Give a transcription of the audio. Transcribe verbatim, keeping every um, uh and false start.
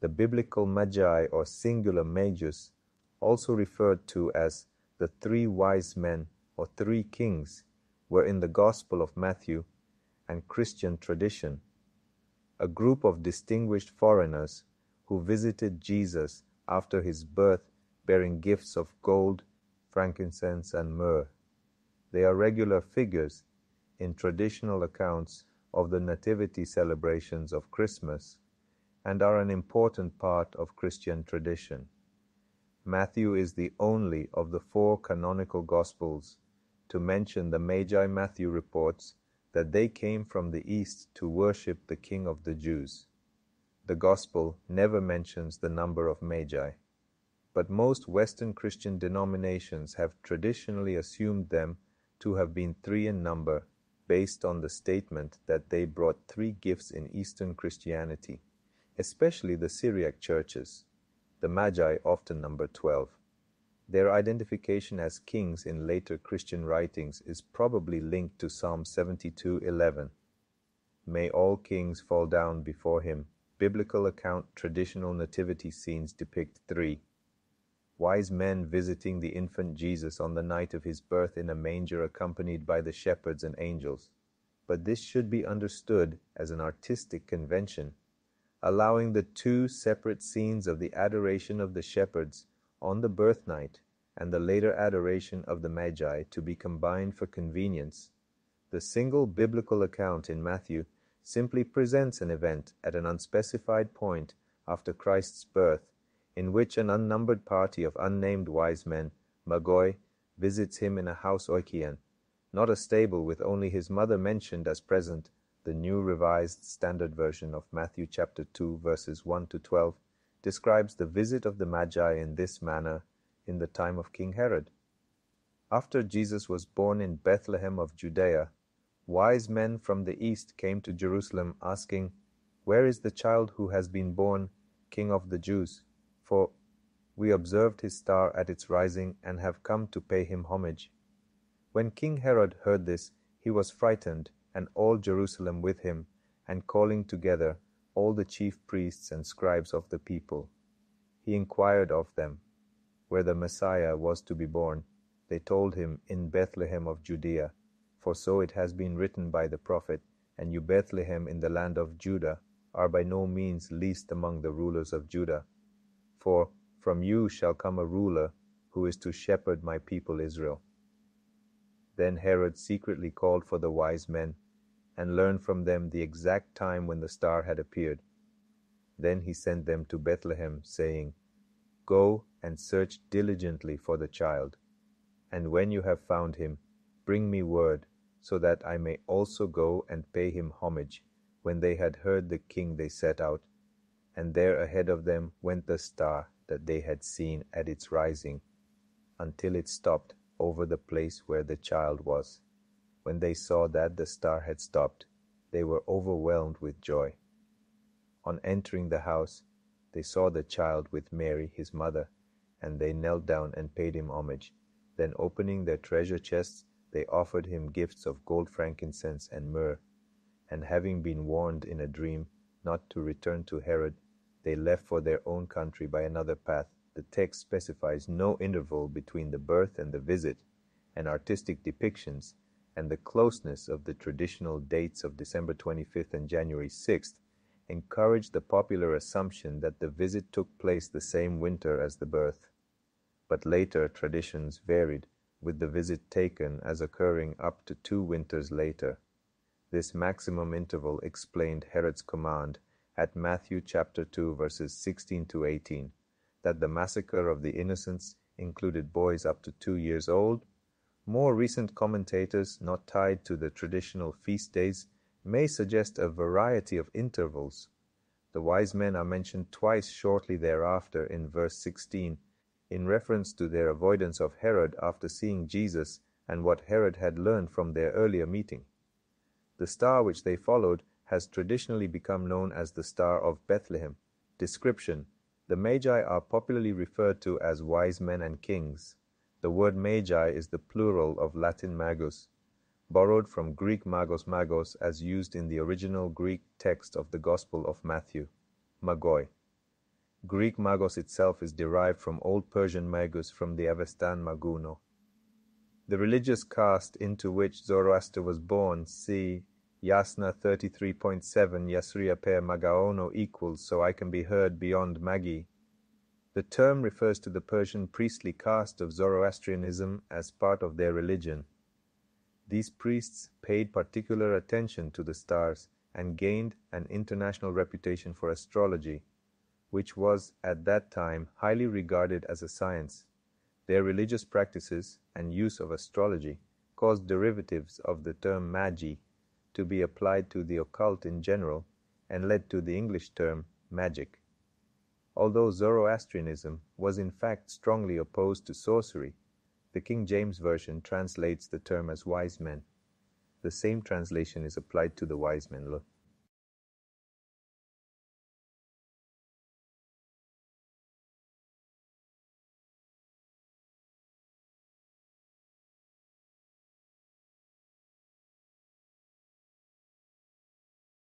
The biblical magi or singular magus, also referred to as the three wise men or three kings, were in the Gospel of Matthew and Christian tradition, a group of distinguished foreigners who visited Jesus after his birth bearing gifts of gold, frankincense, and myrrh. They are regular figures in traditional accounts of the nativity celebrations of Christmas and are an important part of Christian tradition. Matthew is the only of the four canonical Gospels to mention the Magi. Matthew reports that they came from the east to worship the King of the Jews. The Gospel never mentions the number of Magi, but most Western Christian denominations have traditionally assumed them to have been three in number based on the statement that they brought three gifts in Eastern Christianity, especially the Syriac churches. The Magi often number twelve. Their identification as kings in later Christian writings is probably linked to Psalm seventy-two eleven. May all kings fall down before him. Biblical account traditional nativity scenes depict three. Wise men visiting the infant Jesus on the night of his birth in a manger accompanied by the shepherds and angels. But this should be understood as an artistic convention, allowing the two separate scenes of the adoration of the shepherds on the birth night and the later adoration of the Magi to be combined for convenience. The single biblical account in Matthew simply presents an event at an unspecified point after Christ's birth, in which an unnumbered party of unnamed wise men, magoi, visits him in a house oikian, not a stable, with only his mother mentioned as present. The New Revised Standard Version of Matthew chapter two, verses one to twelve, describes the visit of the Magi in this manner in the time of King Herod. After Jesus was born in Bethlehem of Judea, wise men from the east came to Jerusalem asking, "Where is the child who has been born, King of the Jews? For we observed his star at its rising and have come to pay him homage." When King Herod heard this, he was frightened, and all Jerusalem with him, and calling together all the chief priests and scribes of the people, he inquired of them where the Messiah was to be born. They told him, "In Bethlehem of Judea, for so it has been written by the prophet, and you, Bethlehem, in the land of Judah, are by no means least among the rulers of Judah. For from you shall come a ruler who is to shepherd my people Israel." Then Herod secretly called for the wise men and learned from them the exact time when the star had appeared. Then he sent them to Bethlehem, saying, "Go and search diligently for the child, and when you have found him, bring me word, so that I may also go and pay him homage." When they had heard the king, they set out, and there ahead of them went the star that they had seen at its rising, until it stopped over the place where the child was. When they saw that the star had stopped, they were overwhelmed with joy. On entering the house, they saw the child with Mary, his mother, and they knelt down and paid him homage. Then, opening their treasure chests, they offered him gifts of gold, frankincense, and myrrh. And having been warned in a dream not to return to Herod, they left for their own country by another path. The text specifies no interval between the birth and the visit, and artistic depictions and the closeness of the traditional dates of December twenty-fifth and January sixth encourage the popular assumption that the visit took place the same winter as the birth. But later traditions varied, with the visit taken as occurring up to two winters later. This maximum interval explained Herod's command at Matthew chapter two, verses sixteen to eighteen. That the massacre of the innocents included boys up to two years old. More recent commentators, not tied to the traditional feast days, may suggest a variety of intervals. The wise men are mentioned twice shortly thereafter in verse sixteen, in reference to their avoidance of Herod after seeing Jesus and what Herod had learned from their earlier meeting. The star which they followed has traditionally become known as the Star of Bethlehem. Description: the Magi are popularly referred to as wise men and kings. The word magi is the plural of Latin magus, borrowed from Greek magos magos as used in the original Greek text of the Gospel of Matthew, magoi. Greek magos itself is derived from Old Persian magus, from the Avestan maguno. The religious caste into which Zoroaster was born, see Yasna thirty-three point seven Yasriya per magaono equals so I can be heard beyond magi. The term refers to the Persian priestly caste of Zoroastrianism as part of their religion. These priests paid particular attention to the stars and gained an international reputation for astrology, which was at that time highly regarded as a science. Their religious practices and use of astrology caused derivatives of the term magi to be applied to the occult in general and led to the English term magic. Although Zoroastrianism was in fact strongly opposed to sorcery, the King James Version translates the term as wise men. The same translation is applied to the wise men. Look.